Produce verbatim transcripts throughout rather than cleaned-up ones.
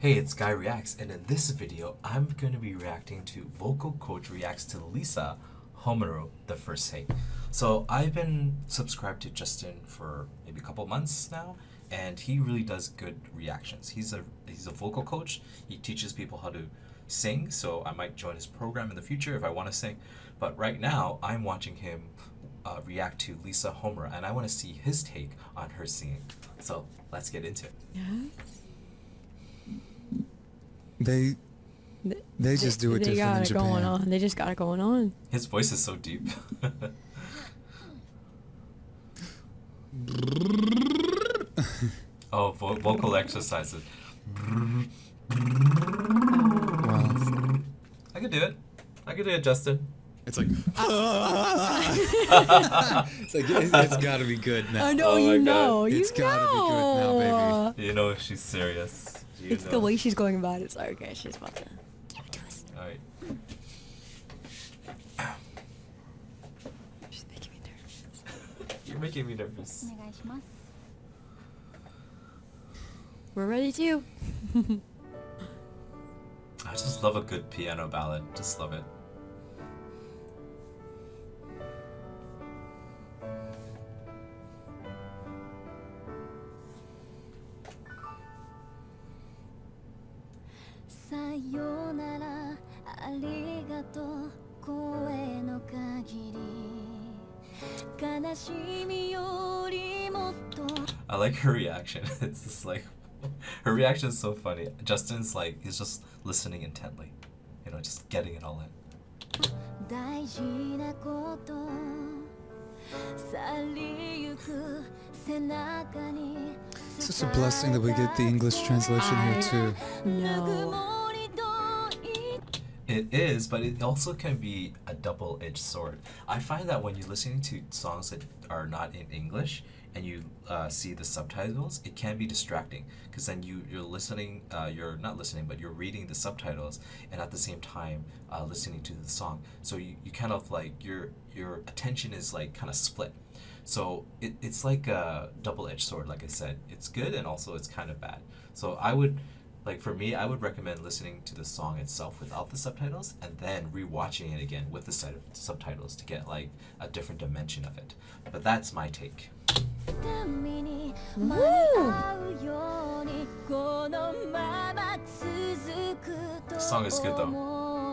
Hey, it's GuyReacts, and in this video, I'm going to be reacting to vocal coach reacts to Lisa Homura, the First Take. So I've been subscribed to Justin for maybe a couple months now, and he really does good reactions. He's a he's a vocal coach. He teaches people how to sing, so I might join his program in the future if I want to sing. But right now, I'm watching him uh, react to Lisa Homura, and I want to see his take on her singing. So let's get into it. Yes. They, they just do it they different in Japan. They got it going on. They just got it going on. His voice is so deep. oh, vo vocal exercises. Wow. I could do it. I could do it, Justin. It's like, it's like it's, it's got to be good now. I know, oh, you know, God. you it's know. It's got to be good now, baby. You know she's serious. You it's know. the way she's going about it. It's like, okay, she's about to give it to us. All right. She's making me nervous. You're making me nervous. We're ready too. I just love a good piano ballad. Just love it. I like her reaction. It's just like, her reaction is so funny. Justin's like, he's just listening intently, you know, just getting it all in. It's such a blessing that we get the English translation here too. No. It is, but it also can be a double-edged sword. I find that when you're listening to songs that are not in English and you uh, see the subtitles, it can be distracting because then you, you're listening, uh, you're not listening, but you're reading the subtitles and at the same time uh, listening to the song. So you, you kind of like, your, your attention is like kind of split. So it, it's like a double-edged sword, like I said. It's good and also it's kind of bad. So I would, like for me, I would recommend listening to the song itself without the subtitles and then rewatching it again with the set of subtitles to get like a different dimension of it. But that's my take. The song is good though.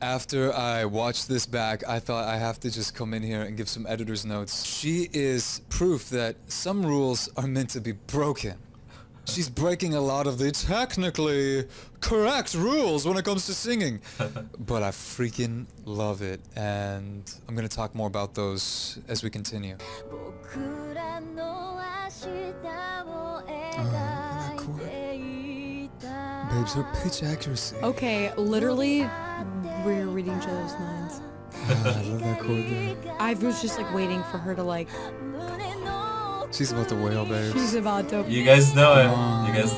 After I watched this back, I thought I have to just come in here and give some editor's notes. She is proof that some rules are meant to be broken. She's breaking a lot of the technically correct rules when it comes to singing. But I freaking love it. And I'm going to talk more about those as we continue. Uh, cool. Babes, her pitch accuracy. Okay, literally... we're reading each other's minds. Oh, I love that chord there. I was just like waiting for her to like... She's about to wail, babe. She's about to... You guys know it. Um, you guys...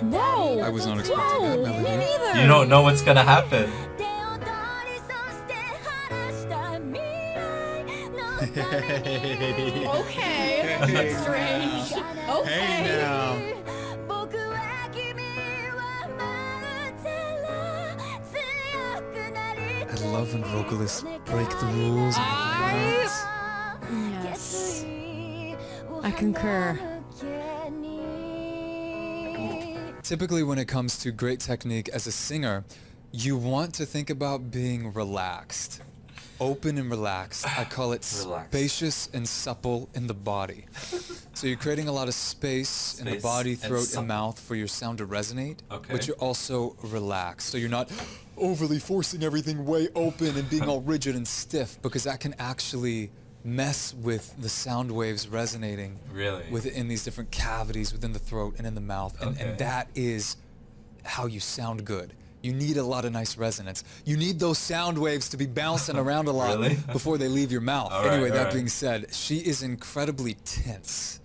Whoa! I was not expecting whoa, that melody. Me neither. You don't know what's gonna happen. Hey. Okay. That's strange. Okay. Hey now. I love when vocalists break the rules. I... Yes. I concur. Typically when it comes to great technique as a singer, you want to think about being relaxed. Open and relaxed. I call it relaxed. Spacious and supple in the body. So you're creating a lot of space, space in the body, throat, and, and mouth for your sound to resonate. Okay. But you're also relaxed. So you're not overly forcing everything way open and being all rigid and stiff, because that can actually mess with the sound waves resonating really? within these different cavities within the throat and in the mouth. And, okay. and that is how you sound good. You need a lot of nice resonance. You need those sound waves to be bouncing around a lot really? before they leave your mouth. All anyway, right, that right. being said, she is incredibly tense.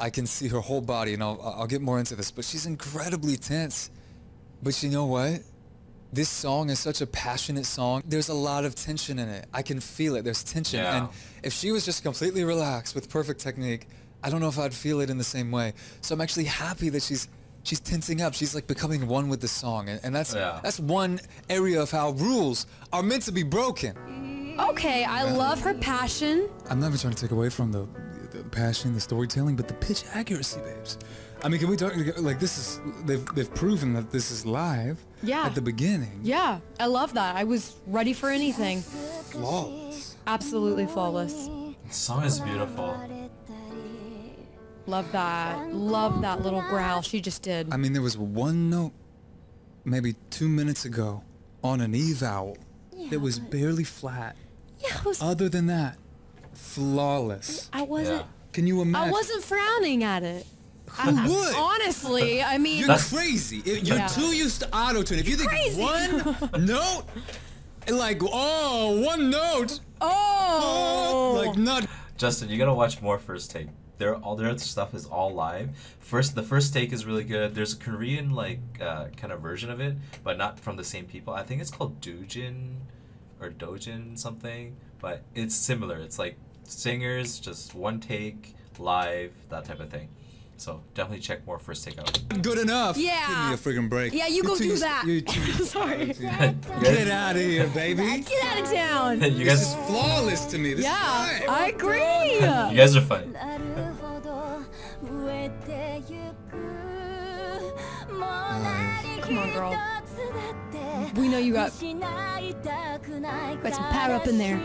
I can see her whole body, and I'll, I'll get more into this, but she's incredibly tense. But you know what? this song is such a passionate song. There's a lot of tension in it. I can feel it. There's tension. Yeah. And if she was just completely relaxed with perfect technique, I don't know if I'd feel it in the same way. So I'm actually happy that she's she's tensing up. She's like becoming one with the song. And, and that's yeah. that's one area of how rules are meant to be broken. Okay, I yeah. love her passion. I'm never trying to take away from the, the passion, the storytelling, but the pitch accuracy, babes. I mean, can we talk, like, this is, they've, they've proven that this is live yeah. at the beginning. Yeah, I love that. I was ready for anything. Flawless. Absolutely flawless. The song is beautiful. Love that. Love that little growl she just did. I mean, there was one note, maybe two minutes ago, on an E vowel yeah, that was barely flat. Yeah, was... Other than that, flawless. I wasn't... Yeah. Can you imagine? I wasn't frowning at it. Who I, would? Honestly, I mean... You're that's, crazy. You're yeah. too used to auto-tune. If you think crazy. one note, like, oh, one note. Oh. oh. Like, not... Justin, you gotta watch more First Take. Their, all their stuff is all live. First, the First Take is really good. There's a Korean, like, uh, kind of version of it, but not from the same people. I think it's called Dojin or Dojin something, but it's similar. It's like singers, just one take, live, that type of thing. So definitely check more First Take out. Good enough. Yeah. Give me a friggin' break. Yeah, you you're go do that. Sorry. Get out of here, baby. Get out of town. You guys this is flawless to me. This yeah, is I agree. You guys are fun. Uh, come on, girl. We know you got got some power up in there.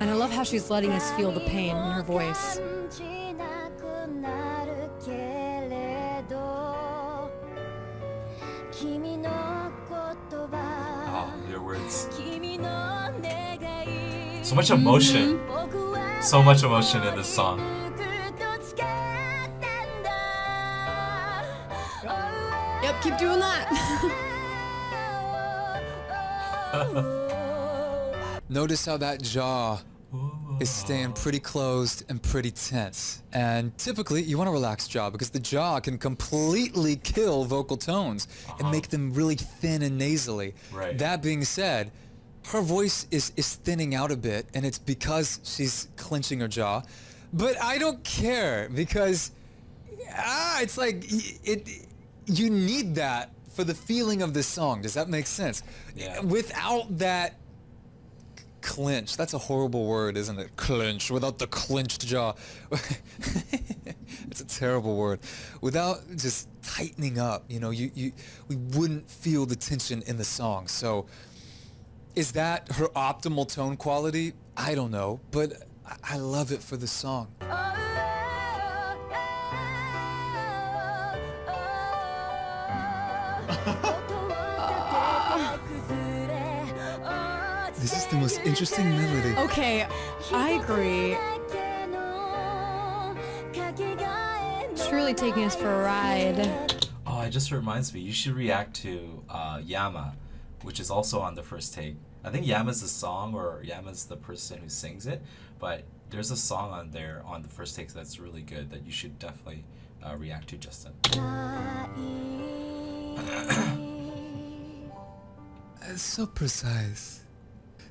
And I love how she's letting us feel the pain in her voice. Oh, your words. So much emotion. Mm-hmm. So much emotion in this song. Yep, keep doing that. Notice how that jaw is staying pretty closed and pretty tense. And typically, you want a relaxed jaw because the jaw can completely kill vocal tones uh-huh. and make them really thin and nasally. Right. That being said, her voice is, is thinning out a bit, and it's because she's clenching her jaw. But I don't care because ah, it's like it, it, you need that for the feeling of this song. Does that make sense? Yeah. Without that clench. That's a horrible word, isn't it? Clench. Without the clenched jaw. It's a terrible word. Without just tightening up, you know, you, you we wouldn't feel the tension in the song. So is that her optimal tone quality? I don't know, but I, I love it for the song. This is the most interesting melody. Okay, I agree. It's really taking us for a ride. Oh, it just reminds me, you should react to uh, Yama, which is also on the First Take. I think Yama's the song, or Yama's the person who sings it, but there's a song on there on the First Take that's really good that you should definitely uh, react to, Justin. It's so precise.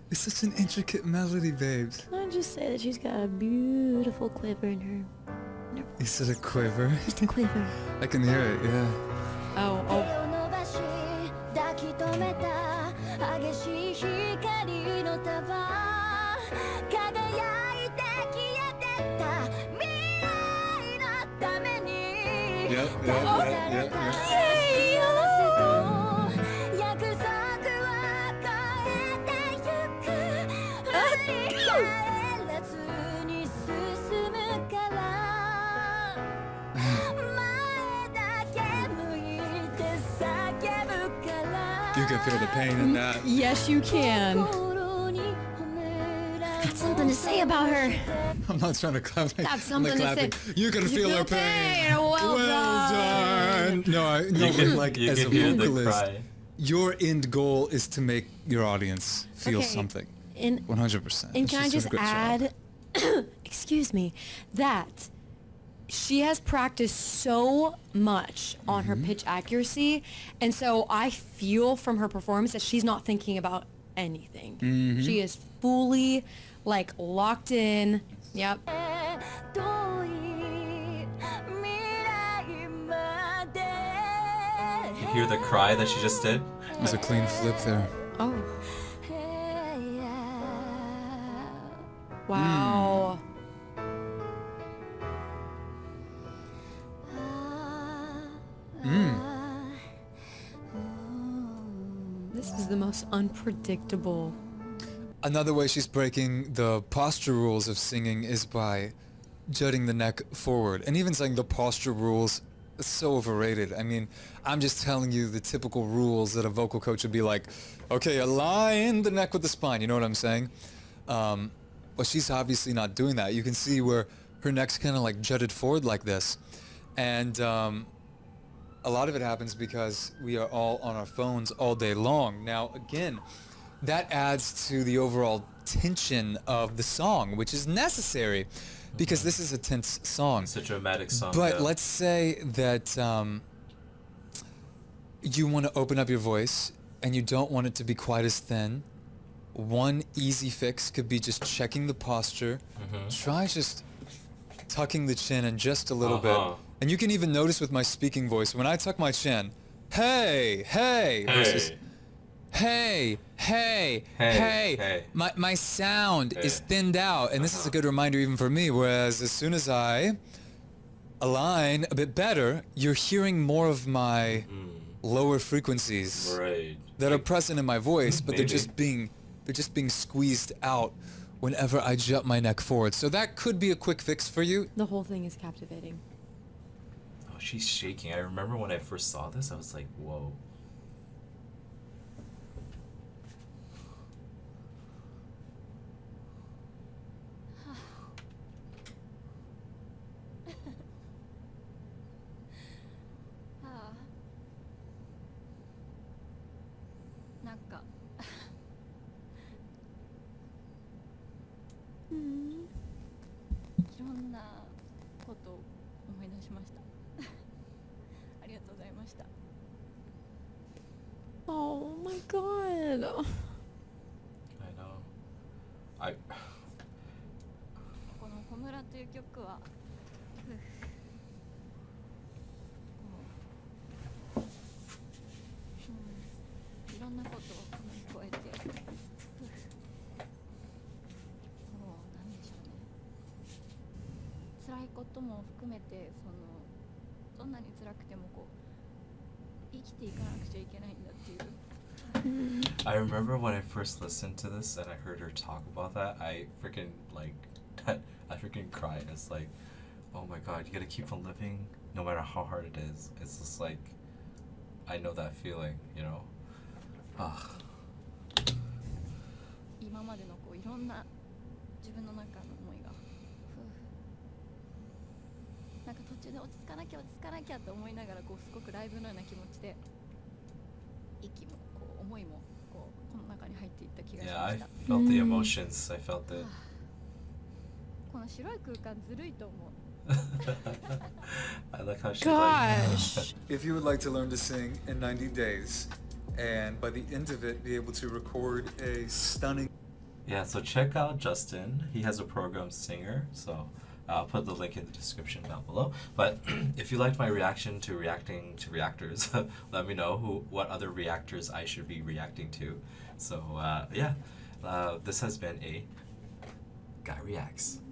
It's such an intricate melody, babes. Can I just say that she's got a beautiful quiver in her? No. Is it a quiver? Just a quiver. I can hear it, yeah. Oh, oh. Yep, yep, yep, yep, yep. You can feel the pain in that. Yes, you can. I've got something to say about her. I'm not trying to clap. That's something to say. You can you feel, feel her pain. pain. Well, well done. done. No, I, no you can, like you as can a vocalist, your end goal is to make your audience feel okay. something. And, one hundred percent. And can I just add, excuse me, that she has practiced so much on mm-hmm. her pitch accuracy, and so I feel from her performance that she's not thinking about anything. Mm-hmm. She is fully like locked in. Yep. You hear the cry that she just did? There's a clean flip there. Oh. Wow. Mm. Mm. This is the most unpredictable. Another way she's breaking the posture rules of singing is by jutting the neck forward. And even saying the posture rules is so overrated. I mean, I'm just telling you the typical rules that a vocal coach would be like, okay, align the neck with the spine. You know what I'm saying? Um, but she's obviously not doing that. You can see where her neck's kind of like jutted forward like this. And um, a lot of it happens because we are all on our phones all day long. Now, again, that adds to the overall tension of the song, which is necessary because this is a tense song. It's a dramatic song. But yeah. Let's say that um, you want to open up your voice and you don't want it to be quite as thin. One easy fix could be just checking the posture. Mm-hmm. Try just tucking the chin in just a little uh-huh. bit. And you can even notice with my speaking voice, when I tuck my chin, hey, hey, hey, versus, hey, hey, hey, hey, hey. My, my sound hey. is thinned out. And this uh-huh. is a good reminder even for me, whereas as soon as I align a bit better, you're hearing more of my mm. lower frequencies right. that are present in my voice, but Maybe. they're just being, they're just being squeezed out whenever I jut my neck forward. So that could be a quick fix for you. The whole thing is captivating. She's shaking. I remember when I first saw this, I was like, whoa. Oh my god. I know. I I remember when I first listened to this and I heard her talk about that, I freaking like, I freaking cried. It's like, oh my god, you gotta keep on living no matter how hard it is. It's just like, I know that feeling, you know? Ugh. Yeah, I felt the emotions. I felt it. I like how she Gosh. If you would like to learn to sing in ninety days, and by the end of it, be able to record a stunning... Yeah, so check out Justin. He has a program, Singer, so... I'll put the link in the description down below. But if you liked my reaction to reacting to reactors, let me know who, what other reactors I should be reacting to. So uh, yeah, uh, this has been a Guy Reacts.